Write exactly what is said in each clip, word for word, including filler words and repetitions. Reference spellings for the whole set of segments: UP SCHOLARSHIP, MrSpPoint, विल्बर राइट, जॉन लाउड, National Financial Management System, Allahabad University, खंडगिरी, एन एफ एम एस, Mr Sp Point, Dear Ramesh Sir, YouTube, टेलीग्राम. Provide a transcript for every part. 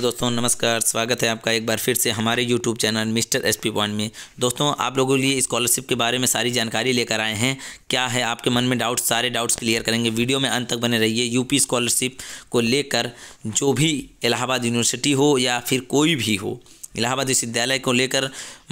दोस्तों नमस्कार, स्वागत है आपका एक बार फिर से हमारे YouTube channel mister SP point में। दोस्तों आप लोगों के लिए स्कॉलरशिप के बारे में सारी जानकारी लेकर आए हैं। क्या है आपके मन में डाउट्स, सारे डाउट्स क्लियर करेंगे। वीडियो में अंत तक बने रहिए। यूपी स्कॉलरशिप को लेकर जो भी इलाहाबाद यूनिवर्सिटी हो या फिर कोई भी हो, इलाहाबाद विश्वविद्यालय को लेकर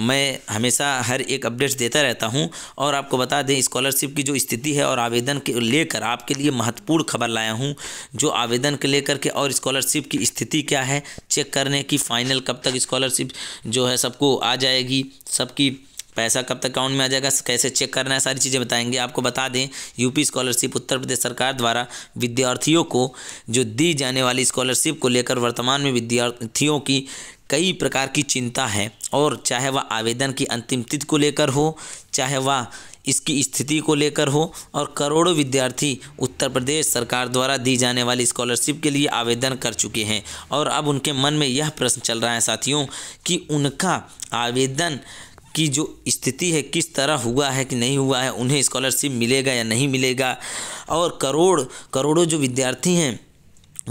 मैं हमेशा हर एक अपडेट्स देता रहता हूं। और आपको बता दें स्कॉलरशिप की जो स्थिति है और आवेदन के लेकर आपके लिए महत्वपूर्ण खबर लाया हूं, जो आवेदन के लेकर के और स्कॉलरशिप की स्थिति क्या है चेक करने की, फाइनल कब तक स्कॉलरशिप जो है सबको आ जाएगी, सबकी पैसा कब तक अकाउंट में आ जाएगा, कैसे चेक करना है, सारी चीज़ें बताएंगे। आपको बता दें यूपी स्कॉलरशिप उत्तर प्रदेश सरकार द्वारा विद्यार्थियों को जो दी जाने वाली स्कॉलरशिप को लेकर वर्तमान में विद्यार्थियों की कई प्रकार की चिंता है। और चाहे वह आवेदन की अंतिम तिथि को लेकर हो, चाहे वह इसकी स्थिति को लेकर हो, और करोड़ों विद्यार्थी उत्तर प्रदेश सरकार द्वारा दी जाने वाली स्कॉलरशिप के लिए आवेदन कर चुके हैं। और अब उनके मन में यह प्रश्न चल रहा है साथियों कि उनका आवेदन की जो स्थिति है किस तरह हुआ है कि नहीं हुआ है, उन्हें स्कॉलरशिप मिलेगा या नहीं मिलेगा। और करोड़ करोड़ों जो विद्यार्थी हैं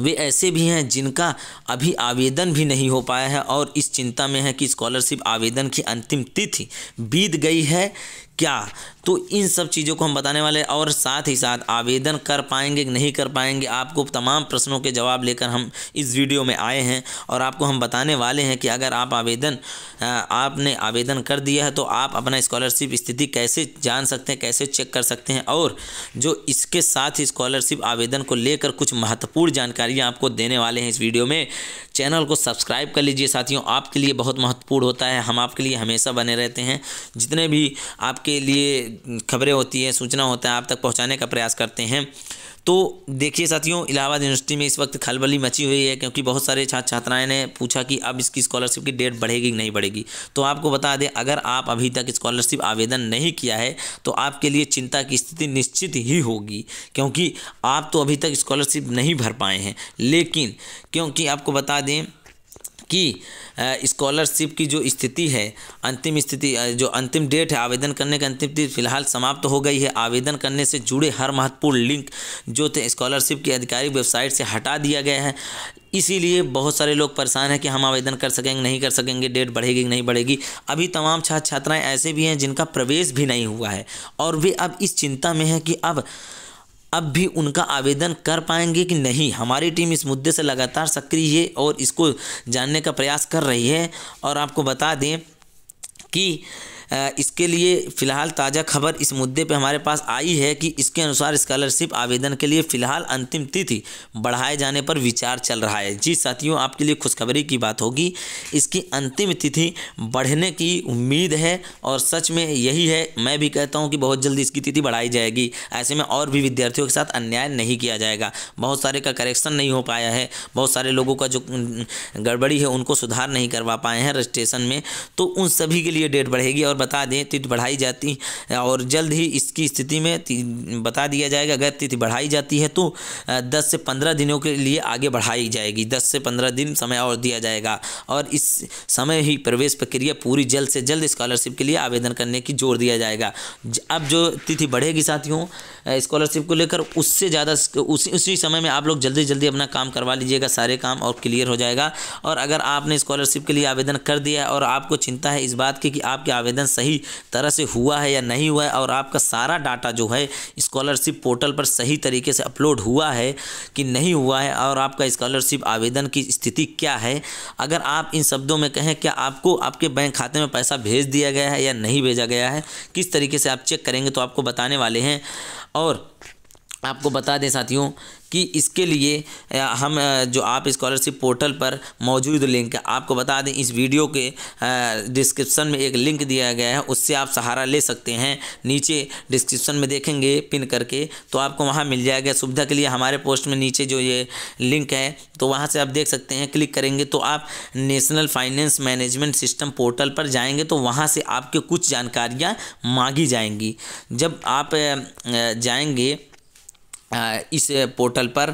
वे ऐसे भी हैं जिनका अभी आवेदन भी नहीं हो पाया है और इस चिंता में है कि स्कॉलरशिप आवेदन की अंतिम तिथि बीत गई है क्या। तो इन सब चीज़ों को हम बताने वाले हैं और साथ ही साथ आवेदन कर पाएंगे कि नहीं कर पाएंगे, आपको तमाम प्रश्नों के जवाब लेकर हम इस वीडियो में आए हैं। और आपको हम बताने वाले हैं कि अगर आप आवेदन आपने आवेदन कर दिया है तो आप अपना स्कॉलरशिप स्थिति कैसे जान सकते हैं, कैसे चेक कर सकते हैं। और जो इसके साथ ही स्कॉलरशिप आवेदन को लेकर कुछ महत्वपूर्ण जानकारियाँ आपको देने वाले हैं इस वीडियो में। चैनल को सब्सक्राइब कर लीजिए साथियों, आपके लिए बहुत महत्वपूर्ण होता है। हम आपके लिए हमेशा बने रहते हैं, जितने भी आप के लिए खबरें होती है, सूचना होता है, आप तक पहुंचाने का प्रयास करते हैं। तो देखिए साथियों, इलाहाबाद यूनिवर्सिटी में इस वक्त खलबली मची हुई है क्योंकि बहुत सारे छात्र छात्राएं ने पूछा कि अब इसकी स्कॉलरशिप की डेट बढ़ेगी कि नहीं बढ़ेगी। तो आपको बता दें अगर आप अभी तक स्कॉलरशिप आवेदन नहीं किया है तो आपके लिए चिंता की स्थिति निश्चित ही होगी, क्योंकि आप तो अभी तक स्कॉलरशिप नहीं भर पाए हैं। लेकिन क्योंकि आपको बता दें कि स्कॉलरशिप की जो स्थिति है, अंतिम स्थिति जो अंतिम डेट है आवेदन करने का, अंतिम तिथि फिलहाल समाप्त तो हो गई है। आवेदन करने से जुड़े हर महत्वपूर्ण लिंक जो थे स्कॉलरशिप की आधिकारिक वेबसाइट से हटा दिया गया है। इसीलिए बहुत सारे लोग परेशान हैं कि हम आवेदन कर सकेंगे नहीं कर सकेंगे, डेट बढ़ेगी नहीं बढ़ेगी। अभी तमाम छात्र छात्राएँ ऐसे भी हैं जिनका प्रवेश भी नहीं हुआ है और वे अब इस चिंता में हैं कि अब अब भी उनका आवेदन कर पाएंगे कि नहीं। हमारी टीम इस मुद्दे से लगातार सक्रिय है और इसको जानने का प्रयास कर रही है। और आपको बता दें कि इसके लिए फ़िलहाल ताज़ा खबर इस मुद्दे पे हमारे पास आई है कि इसके अनुसार स्कॉलरशिप आवेदन के लिए फ़िलहाल अंतिम तिथि बढ़ाए जाने पर विचार चल रहा है। जी साथियों, आपके लिए खुशखबरी की बात होगी, इसकी अंतिम तिथि बढ़ने की उम्मीद है और सच में यही है। मैं भी कहता हूँ कि बहुत जल्दी इसकी तिथि बढ़ाई जाएगी। ऐसे में और भी विद्यार्थियों के साथ अन्याय नहीं किया जाएगा। बहुत सारे का करेक्शन नहीं हो पाया है, बहुत सारे लोगों का जो गड़बड़ी है उनको सुधार नहीं करवा पाए हैं रजिस्ट्रेशन में, तो उन सभी के लिए डेट बढ़ेगी। और बता दें तिथि बढ़ाई जाती और जल्द ही इसकी स्थिति में बता दिया जाएगा। अगर तिथि बढ़ाई जाती है तो दस से पंद्रह दिनों के लिए आगे बढ़ाई जाएगी, दस से पंद्रह दिन समय और दिया जाएगा। और इस समय ही प्रवेश प्रक्रिया पूरी जल्द से जल्द स्कॉलरशिप के लिए आवेदन करने की जोर दिया जाएगा। अब जो तिथि बढ़ेगी साथियों स्कॉलरशिप को लेकर, उससे ज़्यादा उसी उसी समय में आप लोग जल्दी जल्दी अपना काम करवा लीजिएगा, सारे काम और क्लियर हो जाएगा। और अगर आपने स्कॉलरशिप के लिए आवेदन कर दिया है और आपको चिंता है इस बात की कि आपके आवेदन सही तरह से हुआ है या नहीं हुआ है और आपका सारा डाटा जो है स्कॉलरशिप पोर्टल पर सही तरीके से अपलोड हुआ है कि नहीं हुआ है, और आपका स्कॉलरशिप आवेदन की स्थिति क्या है। अगर आप इन शब्दों में कहें क्या आपको आपके बैंक खाते में पैसा भेज दिया गया है या नहीं भेजा गया है, किस तरीके से आप चेक करेंगे, तो आपको बताने वाले हैं। और आपको बता दें साथियों कि इसके लिए हम जो आप स्कॉलरशिप पोर्टल पर मौजूद लिंक, आपको बता दें इस वीडियो के डिस्क्रिप्शन में एक लिंक दिया गया है, उससे आप सहारा ले सकते हैं। नीचे डिस्क्रिप्शन में देखेंगे पिन करके तो आपको वहां मिल जाएगा। सुविधा के लिए हमारे पोस्ट में नीचे जो ये लिंक है तो वहां से आप देख सकते हैं, क्लिक करेंगे तो आप national finance management system portal पर जाएंगे तो वहाँ से आपके कुछ जानकारियाँ मांगी जाएंगी। जब आप जाएंगे इस पोर्टल पर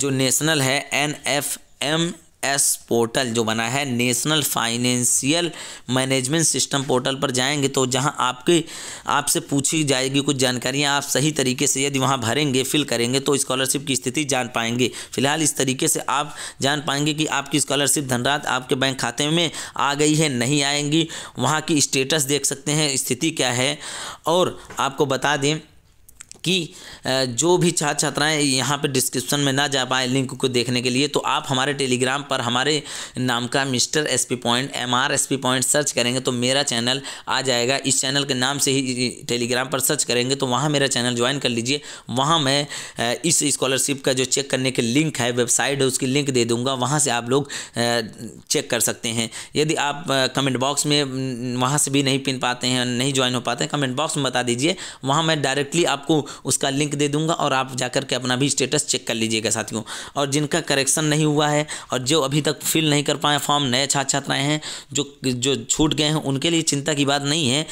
जो नेशनल है एन एफ एम एस portal जो बना है national financial management system portal पर जाएंगे तो जहां आपके आपसे पूछी जाएगी कुछ जानकारियां, आप सही तरीके से यदि वहां भरेंगे, फिल करेंगे तो स्कॉलरशिप की स्थिति जान पाएंगे। फिलहाल इस तरीके से आप जान पाएंगे कि आपकी स्कॉलरशिप धनराशि आपके बैंक खाते में आ गई है नहीं आएंगी, वहाँ की स्टेटस देख सकते हैं स्थिति क्या है। और आपको बता दें कि जो भी छात्र छात्राएं यहाँ पर डिस्क्रिप्शन में ना जा पाए लिंक को देखने के लिए, तो आप हमारे टेलीग्राम पर हमारे नाम का mister S P point M R S P point search करेंगे तो मेरा चैनल आ जाएगा। इस चैनल के नाम से ही टेलीग्राम पर सर्च करेंगे तो वहाँ मेरा चैनल ज्वाइन कर लीजिए। वहाँ मैं इस स्कॉलरशिप का जो चेक करने के लिंक है, वेबसाइट है, उसकी लिंक दे दूँगा, वहाँ से आप लोग चेक कर सकते हैं। यदि आप कमेंट बॉक्स में वहाँ से भी नहीं पिन पाते हैं, नहीं ज्वाइन हो पाते हैं, कमेंट बॉक्स में बता दीजिए, वहाँ मैं डायरेक्टली आपको उसका लिंक दे दूंगा और आप जाकर के अपना भी स्टेटस चेक कर लीजिएगा साथियों। और जिनका करेक्शन नहीं हुआ है और जो अभी तक फिल नहीं कर पाए फॉर्म, नए छात्र छात्राएं हैं जो जो छूट गए हैं, उनके लिए चिंता की बात नहीं है।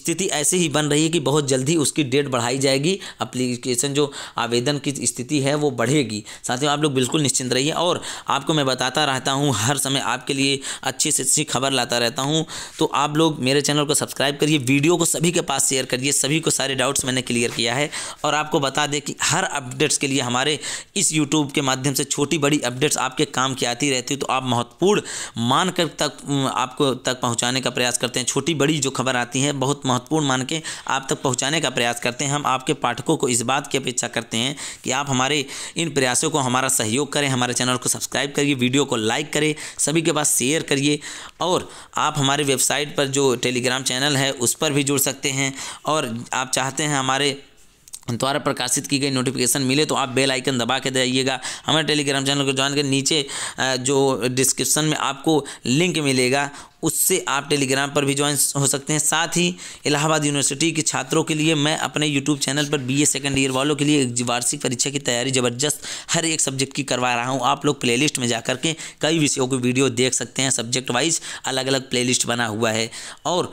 स्थिति ऐसे ही बन रही है कि बहुत जल्दी उसकी डेट बढ़ाई जाएगी, अप्लीकेशन जो आवेदन की स्थिति है वो बढ़ेगी। साथियों आप लोग बिल्कुल निश्चिंत रहिए। और आपको मैं बताता रहता हूँ, हर समय आपके लिए अच्छी से अच्छी खबर लाता रहता हूँ, तो आप लोग मेरे चैनल को सब्सक्राइब करिए, वीडियो को सभी के पास शेयर करिए, सभी को सारे डाउट्स मैंने क्लियर किया है। और आपको बता दें कि हर अपडेट्स के लिए हमारे इस YouTube के माध्यम से छोटी बड़ी अपडेट्स आपके काम की आती रहती है, तो आप महत्वपूर्ण मान कर तक आपको तक पहुंचाने का प्रयास करते हैं। छोटी बड़ी जो खबर आती है बहुत महत्वपूर्ण मान के आप तक पहुंचाने का प्रयास करते हैं। हम आपके पाठकों को इस बात की अपेक्षा करते हैं कि आप हमारे इन प्रयासों को हमारा सहयोग करें, हमारे चैनल को सब्सक्राइब करिए, वीडियो को लाइक करें, सभी के पास शेयर करिए। और आप हमारे वेबसाइट पर जो टेलीग्राम चैनल है उस पर भी जुड़ सकते हैं। और आप चाहते हैं हमारे द्वारा प्रकाशित की गई नोटिफिकेशन मिले तो आप बेल आइकन दबा के जाइएगा। हमारे टेलीग्राम चैनल को ज्वाइन कर नीचे जो डिस्क्रिप्शन में आपको लिंक मिलेगा उससे आप टेलीग्राम पर भी ज्वाइन हो सकते हैं। साथ ही इलाहाबाद यूनिवर्सिटी के छात्रों के लिए मैं अपने यूट्यूब चैनल पर बीए सेकंड ईयर वालों के लिए वार्षिक परीक्षा की तैयारी ज़बरदस्त हर एक सब्जेक्ट की करवा रहा हूं। आप लोग प्लेलिस्ट में जाकर के कई विषयों की वीडियो देख सकते हैं, सब्जेक्ट वाइज अलग अलग प्लेलिस्ट बना हुआ है। और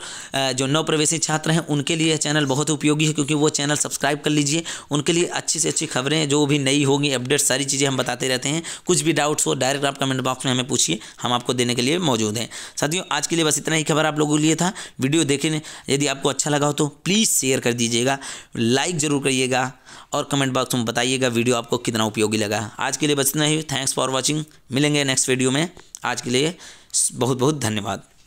जो नवप्रवेशी छात्र हैं उनके लिए चैनल बहुत उपयोगी है, क्योंकि वो चैनल सब्सक्राइब कर लीजिए, उनके लिए अच्छी से अच्छी खबरें जो भी नई होगी, अपडेट, सारी चीज़ें हम बताते रहते हैं। कुछ भी डाउट्स हो डायरेक्ट आप कमेंट बॉक्स में हमें पूछिए, हम आपको देने के लिए मौजूद हैं। साथियों आज के लिए बस इतना ही खबर आप लोगों के लिए था। वीडियो देखने यदि आपको अच्छा लगा हो तो प्लीज़ शेयर कर दीजिएगा, लाइक जरूर करिएगा और कमेंट बॉक्स में बताइएगा वीडियो आपको कितना उपयोगी लगा। आज के लिए बस इतना ही। Thanks for watching. मिलेंगे नेक्स्ट वीडियो में। आज के लिए बहुत बहुत धन्यवाद।